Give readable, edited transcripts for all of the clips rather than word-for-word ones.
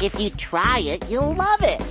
If you try it, you'll love it.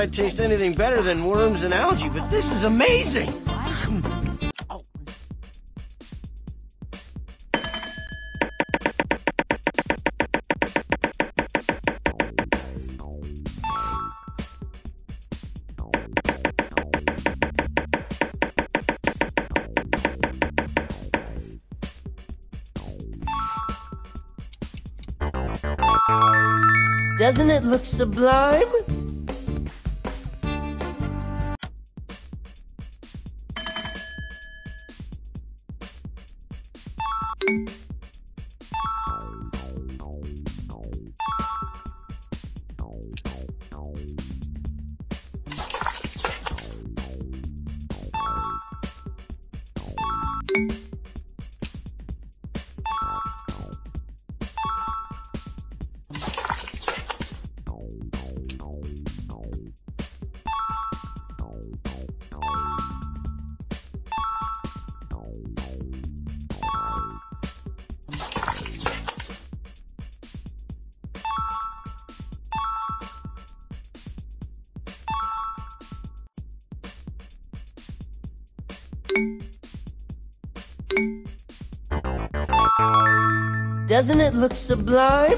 I'd taste anything better than worms and algae, but this is amazing! Doesn't it look sublime? Doesn't it look sublime?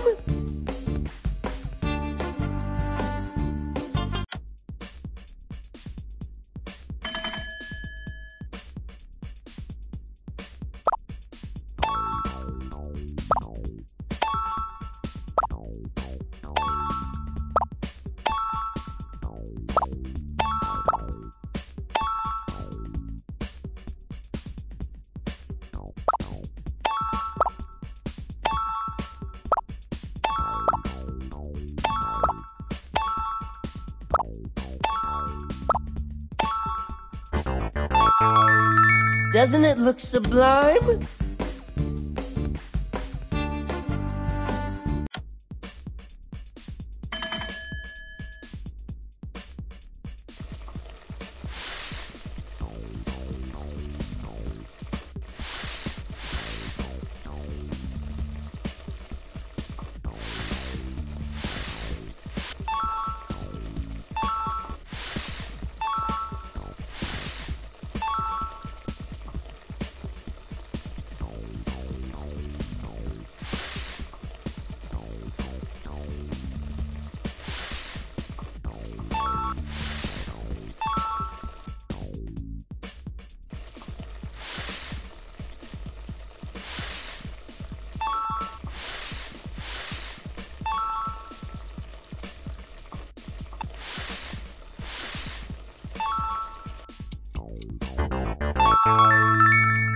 Doesn't it look sublime?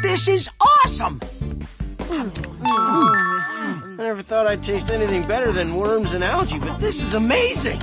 This is awesome! I never thought I'd taste anything better than worms and algae, but this is amazing!